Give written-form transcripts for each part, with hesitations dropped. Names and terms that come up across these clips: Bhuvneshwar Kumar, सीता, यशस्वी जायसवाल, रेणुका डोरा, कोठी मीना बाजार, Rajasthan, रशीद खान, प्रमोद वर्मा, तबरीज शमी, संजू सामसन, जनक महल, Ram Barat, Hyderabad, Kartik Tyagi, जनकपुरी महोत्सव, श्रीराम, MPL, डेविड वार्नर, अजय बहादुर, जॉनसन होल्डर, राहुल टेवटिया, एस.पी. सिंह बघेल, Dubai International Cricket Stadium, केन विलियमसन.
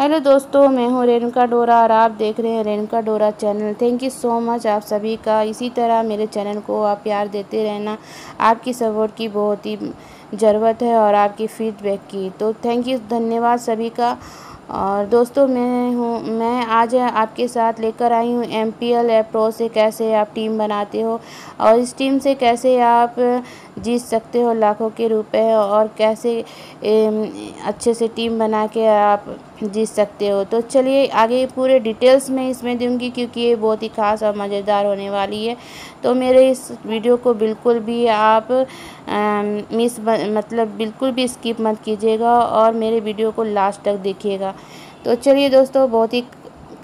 Hello दोस्तों, मैं हूं रेणुका डोरा और आप देख रहे हैं रेणुका डोरा channel. Thank you so much आप सभी का। इसी तरह मेरे चैनल को आप प्यार देते रहना, आपकी सपोर्ट की बहुत ही ज़रूरत है और आपकी फीडबैक की, तो थैंक यू, धन्यवाद सभी का। और दोस्तों मैं आज आपके साथ लेकर आई हूँ MPL प्रो से कैसे आप टीम बनाते हो और इस टीम से कैसे आप जीत सकते हो लाखों के रुपए और कैसे अच्छे से टीम बना के आप जीत सकते हो। तो चलिए आगे पूरे डिटेल्स में इसमें दूंगी क्योंकि ये बहुत ही ख़ास और मज़ेदार होने वाली है। तो मेरे इस वीडियो को बिल्कुल भी आप बिल्कुल भी स्किप मत कीजिएगा और मेरे वीडियो को लास्ट तक देखिएगा। तो चलिए दोस्तों, बहुत ही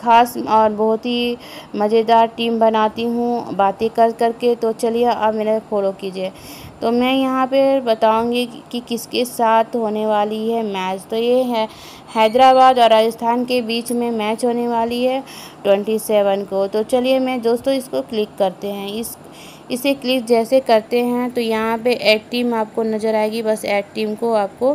ख़ास और बहुत ही मज़ेदार टीम बनाती हूँ बातें कर करके। तो चलिए आप मेरा फॉलो कीजिए। तो मैं यहाँ पे बताऊँगी कि किसके साथ होने वाली है मैच। तो ये है हैदराबाद और राजस्थान के बीच में मैच होने वाली है 27 को। तो चलिए मैं दोस्तों इसको क्लिक करते हैं। इसे क्लिक जैसे करते हैं तो यहाँ पे ऐड टीम आपको नज़र आएगी। बस ऐड टीम को आपको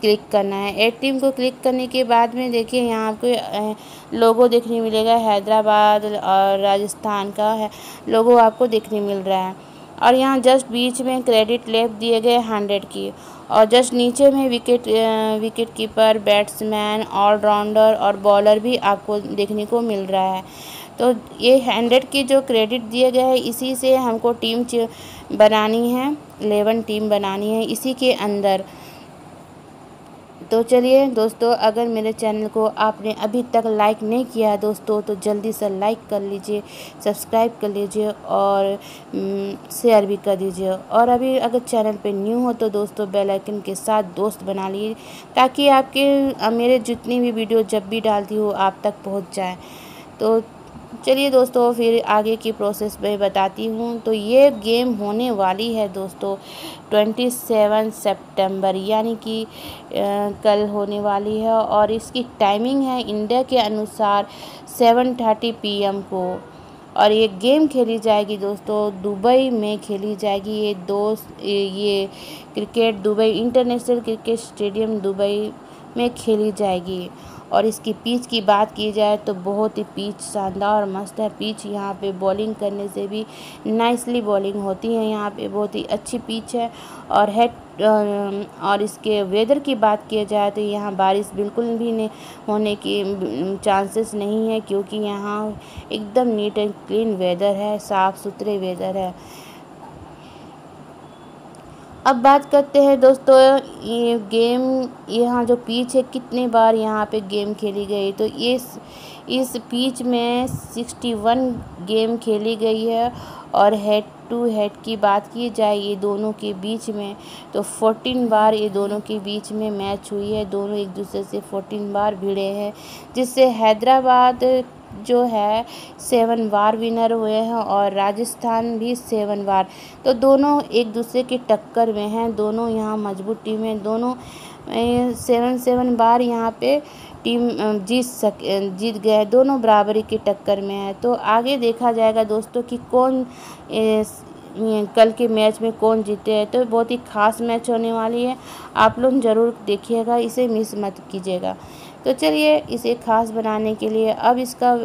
क्लिक करना है। ऐड टीम को क्लिक करने के बाद में देखिए यहाँ आपको लोगो देखने मिलेगा, हैदराबाद और राजस्थान का है लोगो आपको देखने मिल रहा है। और यहाँ जस्ट बीच में क्रेडिट लेफ्ट दिए गए 100 की और जस्ट नीचे में विकेट कीपर, बैट्समैन, ऑलराउंडर और बॉलर भी आपको देखने को मिल रहा है। तो ये 100 की जो क्रेडिट दिए गए हैं इसी से हमको टीम बनानी है, 11 टीम बनानी है इसी के अंदर। तो चलिए दोस्तों, अगर मेरे चैनल को आपने अभी तक लाइक नहीं किया है दोस्तों तो जल्दी से लाइक कर लीजिए, सब्सक्राइब कर लीजिए और शेयर भी कर दीजिए। और अभी अगर चैनल पे न्यू हो तो दोस्तों बेल आइकन के साथ दोस्त बना लीजिए ताकि आपके मेरे जितनी भी वीडियो जब भी डालती हो आप तक पहुंच जाए। तो चलिए दोस्तों, फिर आगे की प्रोसेस में बताती हूँ। तो ये गेम होने वाली है दोस्तों 27 सितंबर यानी कि कल होने वाली है और इसकी टाइमिंग है इंडिया के अनुसार 7:30 PM को। और ये गेम खेली जाएगी दोस्तों दुबई में खेली जाएगी। ये cricket Dubai International Cricket Stadium Dubai में खेली जाएगी। और इसकी पिच की बात की जाए तो बहुत ही पिच शानदार और मस्त है। पिच यहाँ पे बॉलिंग करने से भी नाइसली बॉलिंग होती है, यहाँ पे बहुत ही अच्छी पिच है। और इसके वेदर की बात किया जाए तो यहाँ बारिश बिल्कुल भी नहीं होने की चांसेस नहीं है क्योंकि यहाँ एकदम नीट एंड क्लीन वेदर है, साफ़ सुथरे वेदर है। अब बात करते हैं दोस्तों ये गेम, यहाँ जो पिच है कितने बार यहाँ पे गेम खेली गई। तो ये इस पिच में 61 गेम खेली गई है। और हेड टू हेड की बात की जाए ये दोनों के बीच में तो 14 बार ये दोनों के बीच में मैच हुई है। दोनों एक दूसरे से 14 बार भिड़े हैं जिससे हैदराबाद जो है 7 बार विनर हुए हैं और राजस्थान भी 7 बार। तो दोनों एक दूसरे की टक्कर में हैं, दोनों यहाँ मजबूत टीमें, दोनों 7-7 बार यहाँ पे टीम जीत गए, दोनों बराबरी की टक्कर में है। तो आगे देखा जाएगा दोस्तों कि कौन कल के मैच में कौन जीते हैं। तो बहुत ही ख़ास मैच होने वाली है, आप लोग ज़रूर देखिएगा, इसे मिस मत कीजिएगा। तो चलिए इसे ख़ास बनाने के लिए अब इसका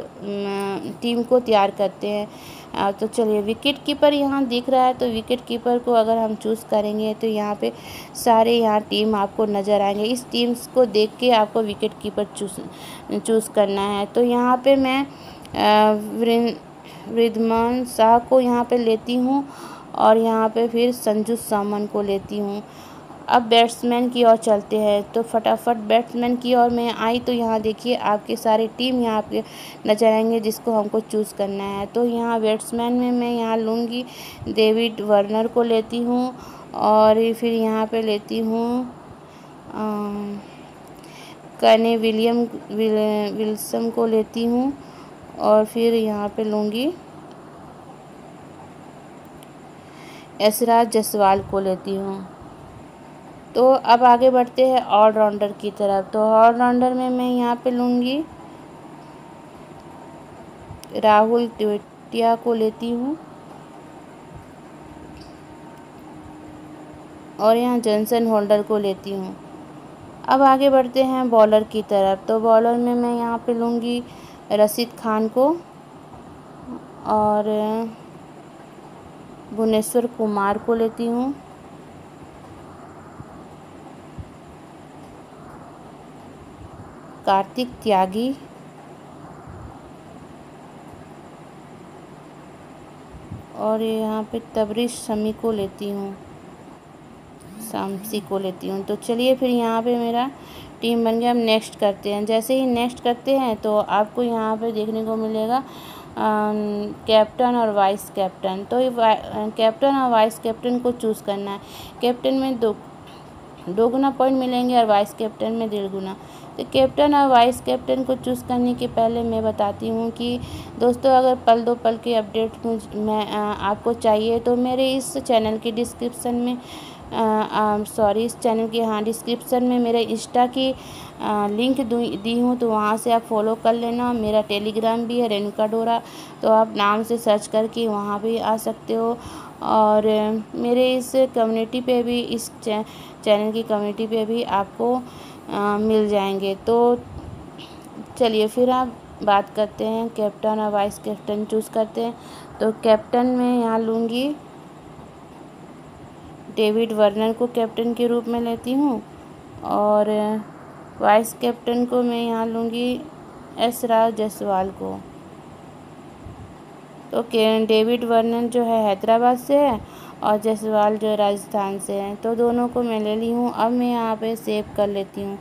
टीम को तैयार करते हैं। तो चलिए विकेट कीपर यहाँ दिख रहा है, तो विकेट कीपर को अगर हम चूज़ करेंगे तो यहाँ पे सारे यहाँ टीम आपको नज़र आएंगे। इस टीम्स को देख के आपको विकेट कीपर चूज़ करना है। तो यहाँ पे मैं विराधमान शाह को यहाँ पे लेती हूँ और यहाँ पे फिर संजू सामसन को लेती हूँ। अब बैट्समैन की ओर चलते हैं। तो फटाफट बैट्समैन की ओर मैं आई तो यहाँ देखिए आपके सारे टीम यहाँ आपके नजर आएंगे जिसको हमको चूज़ करना है। तो यहाँ बैट्समैन में मैं यहाँ लूँगी डेविड वार्नर को लेती हूँ और फिर यहाँ पे लेती हूँ केन विलियमसन को लेती हूँ और फिर यहाँ पे लूँगी यशराज जायसवाल को लेती हूँ। तो अब आगे बढ़ते हैं ऑलराउंडर की तरफ। तो ऑलराउंडर में मैं यहाँ पे लूँगी राहुल टेवटिया को लेती हूँ और यहाँ जॉनसन होल्डर को लेती हूँ। अब आगे बढ़ते हैं बॉलर की तरफ। तो बॉलर में मैं यहाँ पे लूँगी रशीद खान को और भुवनेश्वर कुमार को लेती हूँ। कार्तिक त्यागी, और यहाँ पे तबरीज शमी को लेती हूँ, शामसी को लेती हूँ। तो चलिए फिर यहाँ पे मेरा टीम बन गया। हम नेक्स्ट करते हैं। जैसे ही नेक्स्ट करते हैं तो आपको यहाँ पे देखने को मिलेगा कैप्टन और वाइस कैप्टन। तो कैप्टन और वाइस कैप्टन को चूज़ करना है। कैप्टन में दो गुना पॉइंट मिलेंगे और वाइस कैप्टन में 1.5 गुना। तो कैप्टन और वाइस कैप्टन को चूज़ करने के पहले मैं बताती हूँ कि दोस्तों अगर पल दो पल के अपडेट मैं आपको चाहिए तो मेरे इस चैनल के डिस्क्रिप्शन में डिस्क्रिप्शन में मेरे इंस्टा की लिंक दी हूँ, तो वहाँ से आप फॉलो कर लेना। मेरा टेलीग्राम भी है रेणुका डोरा, तो आप नाम से सर्च करके वहाँ भी आ सकते हो। और मेरे इस कम्युनिटी पे भी, इस चैनल की कम्युनिटी पे भी आपको मिल जाएंगे। तो चलिए फिर आप बात करते हैं कैप्टन और वाइस कैप्टन चूज़ करते हैं। तो कैप्टन में यहाँ लूँगी डेविड वार्नर को कैप्टन के रूप में लेती हूँ और वाइस कैप्टन को मैं यहाँ लूँगी यशस्वी जायसवाल को। तो डेविड वार्नर जो है हैदराबाद से है और जायसवाल जो राजस्थान से है, तो दोनों को मैं ले ली हूँ। अब मैं यहाँ पे सेव कर लेती हूँ।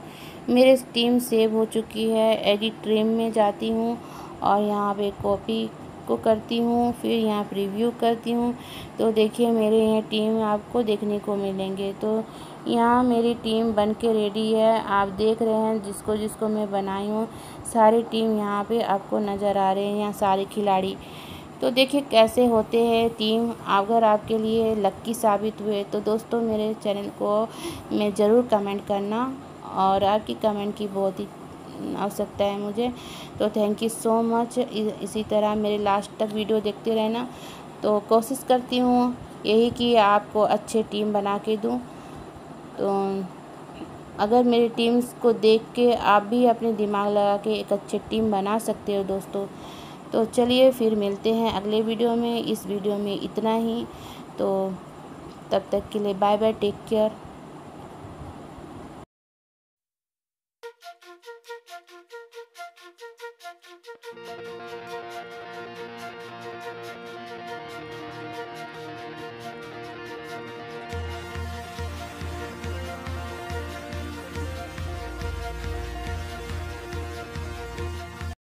मेरी टीम सेव हो चुकी है। एडिट ट्रिम में जाती हूँ और यहाँ पे कॉपी को करती हूँ, फिर यहाँ प्रीव्यू करती हूँ। तो देखिए मेरे यहाँ टीम आपको देखने को मिलेंगे। तो यहाँ मेरी टीम बन के रेडी है। आप देख रहे हैं जिसको जिसको मैं बनाई हूँ, सारी टीम यहाँ पे आपको नज़र आ रहे हैं, यहाँ सारे खिलाड़ी। तो देखिए कैसे होते हैं टीम। अगर आपके लिए लक्की साबित हुए तो दोस्तों मेरे चैनल को मैं ज़रूर कमेंट करना, और आपकी कमेंट की बहुत ही आवश्यकता है मुझे। तो थैंक यू सो मच। इसी तरह मेरे लास्ट तक वीडियो देखते रहना। तो कोशिश करती हूँ यही कि आपको अच्छे टीम बना के दूँ। तो अगर मेरी टीम्स को देख के आप भी अपने दिमाग लगा के एक अच्छी टीम बना सकते हो दोस्तों। तो चलिए फिर मिलते हैं अगले वीडियो में। इस वीडियो में इतना ही। तो तब तक के लिए बाय बाय, टेक केयर।